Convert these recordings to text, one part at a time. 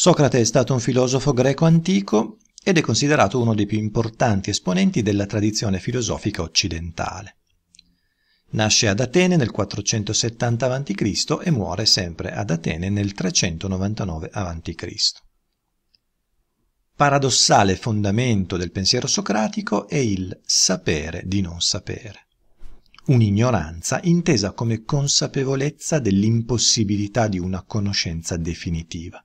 Socrate è stato un filosofo greco antico ed è considerato uno dei più importanti esponenti della tradizione filosofica occidentale. Nasce ad Atene nel 470 a.C. e muore sempre ad Atene nel 399 a.C. Paradossale fondamento del pensiero socratico è il sapere di non sapere, un'ignoranza intesa come consapevolezza dell'impossibilità di una conoscenza definitiva,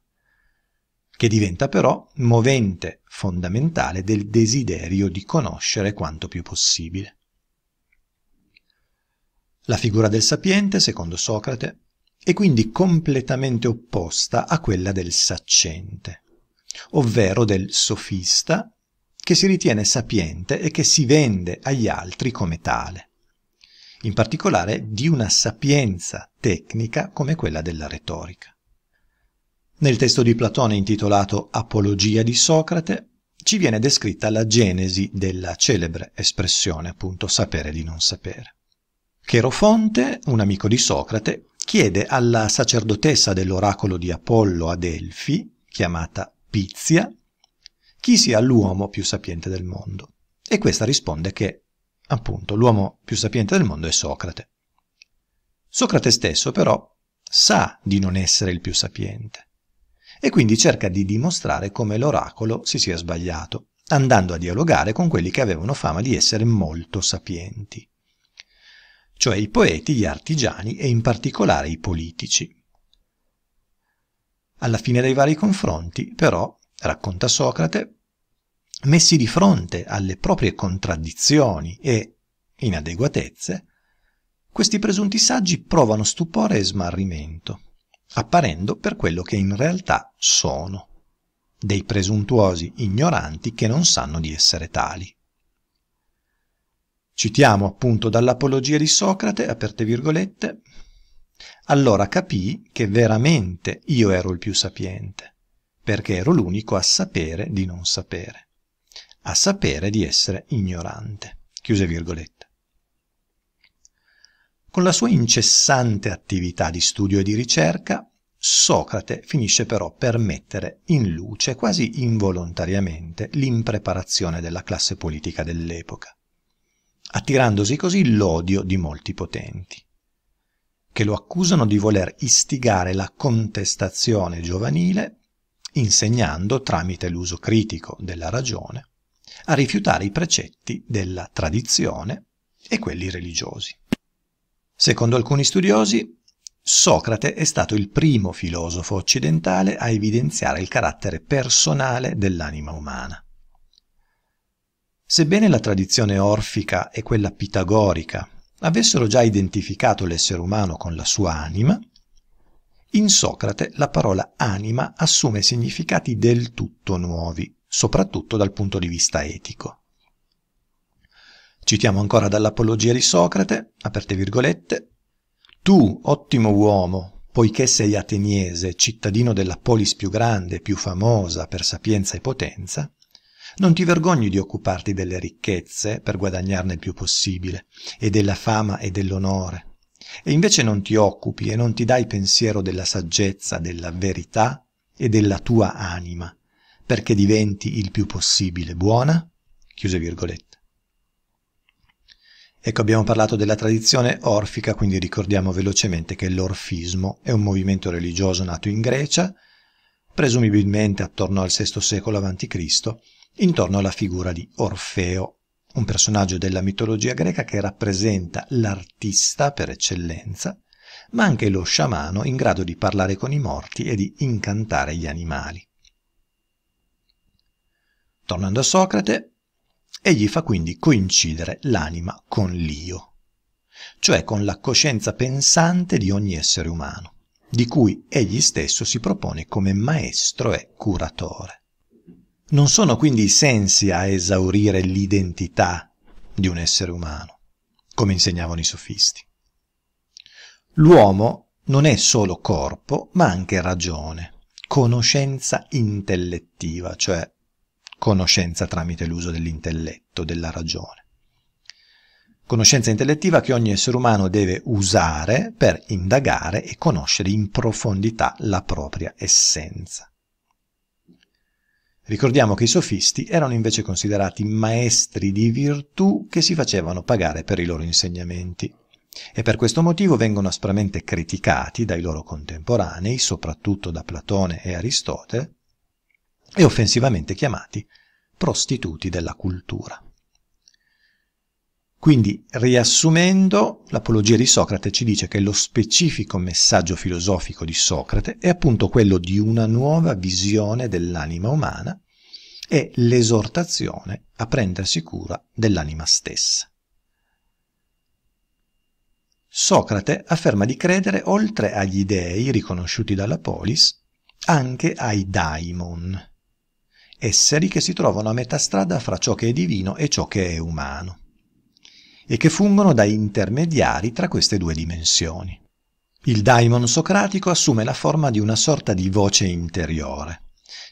che diventa però movente fondamentale del desiderio di conoscere quanto più possibile. La figura del sapiente, secondo Socrate, è quindi completamente opposta a quella del saccente, ovvero del sofista che si ritiene sapiente e che si vende agli altri come tale, in particolare di una sapienza tecnica come quella della retorica. Nel testo di Platone intitolato Apologia di Socrate ci viene descritta la genesi della celebre espressione, appunto, sapere di non sapere. Cherofonte, un amico di Socrate, chiede alla sacerdotessa dell'oracolo di Apollo a Delfi, chiamata Pizia, chi sia l'uomo più sapiente del mondo, e questa risponde che, appunto, l'uomo più sapiente del mondo è Socrate. Socrate stesso, però, sa di non essere il più sapiente e quindi cerca di dimostrare come l'oracolo si sia sbagliato, andando a dialogare con quelli che avevano fama di essere molto sapienti, cioè i poeti, gli artigiani e in particolare i politici. Alla fine dei vari confronti, però, racconta Socrate, messi di fronte alle proprie contraddizioni e inadeguatezze, questi presunti saggi provano stupore e smarrimento, apparendo per quello che in realtà sono, dei presuntuosi ignoranti che non sanno di essere tali. Citiamo appunto dall'Apologia di Socrate, aperte virgolette, «Allora capii che veramente io ero il più sapiente, perché ero l'unico a sapere di non sapere, a sapere di essere ignorante», chiuse virgolette. Con la sua incessante attività di studio e di ricerca, Socrate finisce però per mettere in luce, quasi involontariamente, l'impreparazione della classe politica dell'epoca, attirandosi così l'odio di molti potenti, che lo accusano di voler istigare la contestazione giovanile, insegnando, tramite l'uso critico della ragione, a rifiutare i precetti della tradizione e quelli religiosi. Secondo alcuni studiosi, Socrate è stato il primo filosofo occidentale a evidenziare il carattere personale dell'anima umana. Sebbene la tradizione orfica e quella pitagorica avessero già identificato l'essere umano con la sua anima, in Socrate la parola anima assume significati del tutto nuovi, soprattutto dal punto di vista etico. Citiamo ancora dall'Apologia di Socrate, aperte virgolette, «Tu, ottimo uomo, poiché sei ateniese, cittadino della polis più grande e più famosa per sapienza e potenza, non ti vergogni di occuparti delle ricchezze per guadagnarne il più possibile, e della fama e dell'onore, e invece non ti occupi e non ti dai pensiero della saggezza, della verità e della tua anima, perché diventi il più possibile buona?» Chiuse virgolette. Ecco, abbiamo parlato della tradizione orfica, quindi ricordiamo velocemente che l'orfismo è un movimento religioso nato in Grecia, presumibilmente attorno al VI secolo a.C., intorno alla figura di Orfeo, un personaggio della mitologia greca che rappresenta l'artista per eccellenza, ma anche lo sciamano in grado di parlare con i morti e di incantare gli animali. Tornando a Socrate, egli fa quindi coincidere l'anima con l'io, cioè con la coscienza pensante di ogni essere umano, di cui egli stesso si propone come maestro e curatore. Non sono quindi i sensi a esaurire l'identità di un essere umano, come insegnavano i sofisti. L'uomo non è solo corpo, ma anche ragione, conoscenza intellettiva, cioè conoscenza tramite l'uso dell'intelletto, della ragione. Conoscenza intellettiva che ogni essere umano deve usare per indagare e conoscere in profondità la propria essenza. Ricordiamo che i sofisti erano invece considerati maestri di virtù che si facevano pagare per i loro insegnamenti e per questo motivo vengono aspramente criticati dai loro contemporanei, soprattutto da Platone e Aristotele, e offensivamente chiamati prostituti della cultura. Quindi, riassumendo, l'apologia di Socrate ci dice che lo specifico messaggio filosofico di Socrate è appunto quello di una nuova visione dell'anima umana e l'esortazione a prendersi cura dell'anima stessa. Socrate afferma di credere, oltre agli dei riconosciuti dalla polis, anche ai daimon, esseri che si trovano a metà strada fra ciò che è divino e ciò che è umano, e che fungono da intermediari tra queste due dimensioni. Il daimon socratico assume la forma di una sorta di voce interiore,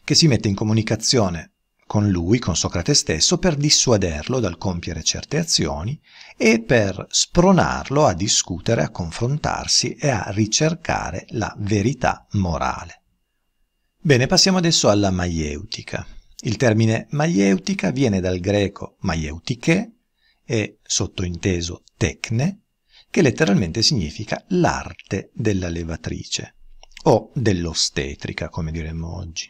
che si mette in comunicazione con lui, con Socrate stesso, per dissuaderlo dal compiere certe azioni e per spronarlo a discutere, a confrontarsi e a ricercare la verità morale. Bene, passiamo adesso alla maieutica. Il termine maieutica viene dal greco maieutiche, e sottointeso tecne, che letteralmente significa l'arte della levatrice, o dell'ostetrica, come diremmo oggi,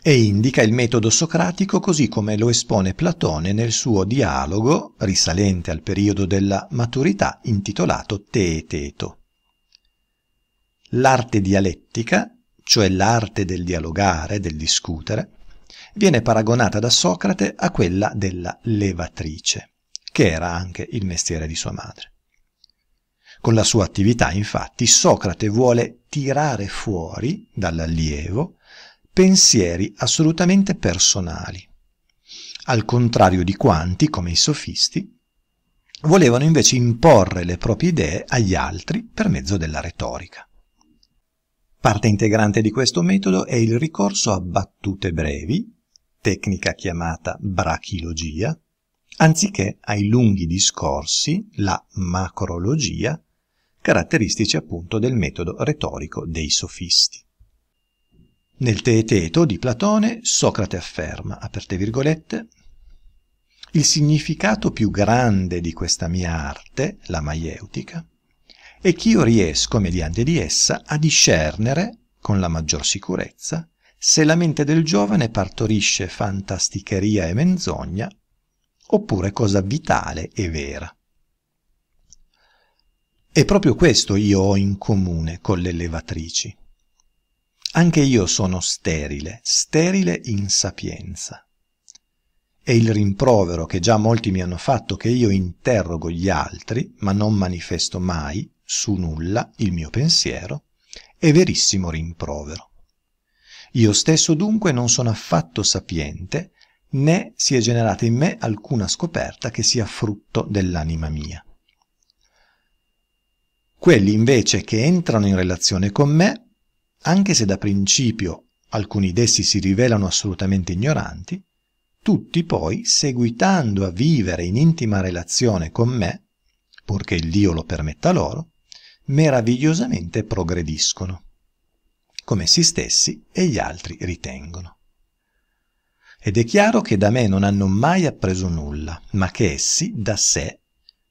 e indica il metodo socratico così come lo espone Platone nel suo dialogo, risalente al periodo della maturità, intitolato Teeteto. L'arte dialettica, cioè l'arte del dialogare, del discutere, viene paragonata da Socrate a quella della levatrice, che era anche il mestiere di sua madre. Con la sua attività, infatti, Socrate vuole tirare fuori dall'allievo pensieri assolutamente personali, al contrario di quanti, come i sofisti, volevano invece imporre le proprie idee agli altri per mezzo della retorica. Parte integrante di questo metodo è il ricorso a battute brevi, tecnica chiamata brachilogia, anziché ai lunghi discorsi, la macrologia, caratteristici appunto del metodo retorico dei sofisti. Nel Teeteto di Platone, Socrate afferma, aperte virgolette, «Il significato più grande di questa mia arte, la maieutica, è che io riesco, mediante di essa, a discernere, con la maggior sicurezza, se la mente del giovane partorisce fantasticheria e menzogna, oppure cosa vitale e vera. E proprio questo io ho in comune con le levatrici. Anche io sono sterile, sterile in sapienza. E il rimprovero che già molti mi hanno fatto che io interrogo gli altri, ma non manifesto mai su nulla il mio pensiero, è verissimo rimprovero. Io stesso dunque non sono affatto sapiente, né si è generata in me alcuna scoperta che sia frutto dell'anima mia. Quelli invece che entrano in relazione con me, anche se da principio alcuni d'essi si rivelano assolutamente ignoranti, tutti poi, seguitando a vivere in intima relazione con me, purché il Dio lo permetta loro, meravigliosamente progrediscono, come essi stessi e gli altri ritengono. Ed è chiaro che da me non hanno mai appreso nulla, ma che essi, da sé,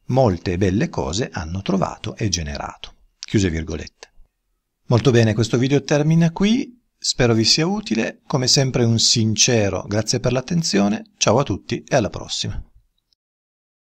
molte belle cose hanno trovato e generato». Chiuse virgolette. Molto bene, questo video termina qui, spero vi sia utile, come sempre un sincero grazie per l'attenzione, ciao a tutti e alla prossima.